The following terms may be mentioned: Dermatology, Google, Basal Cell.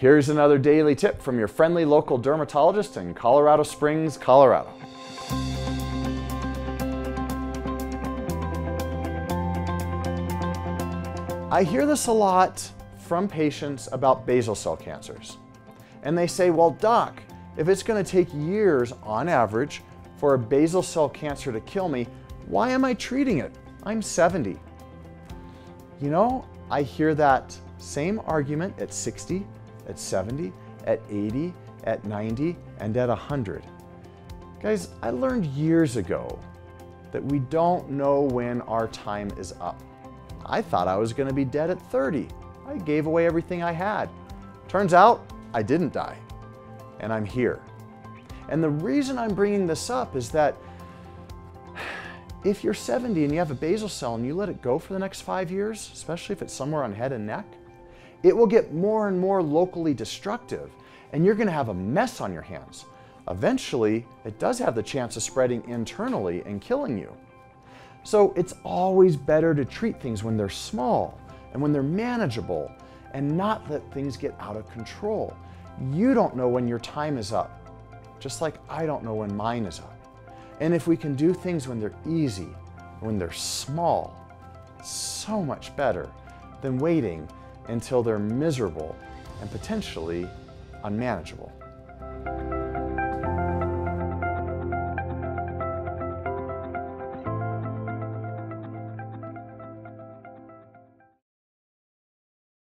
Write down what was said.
Here's another daily tip from your friendly local dermatologist in Colorado Springs, Colorado. I hear this a lot from patients about basal cell cancers. And they say, well, doc, if it's going to take years on average for a basal cell cancer to kill me, why am I treating it? I'm 70. You know, I hear that same argument at 60, at 70, at 80, at 90, and at 100. Guys, I learned years ago that we don't know when our time is up. I thought I was going to be dead at 30. I gave away everything I had. Turns out, I didn't die, and I'm here. And the reason I'm bringing this up is that if you're 70 and you have a basal cell and you let it go for the next 5 years, especially if it's somewhere on head and neck, it will get more and more locally destructive, and you're going to have a mess on your hands. Eventually, it does have the chance of spreading internally and killing you. So it's always better to treat things when they're small and when they're manageable, and not let things get out of control. You don't know when your time is up, just like I don't know when mine is up. And if we can do things when they're easy, when they're small, it's so much better than waiting until they're miserable and potentially unmanageable.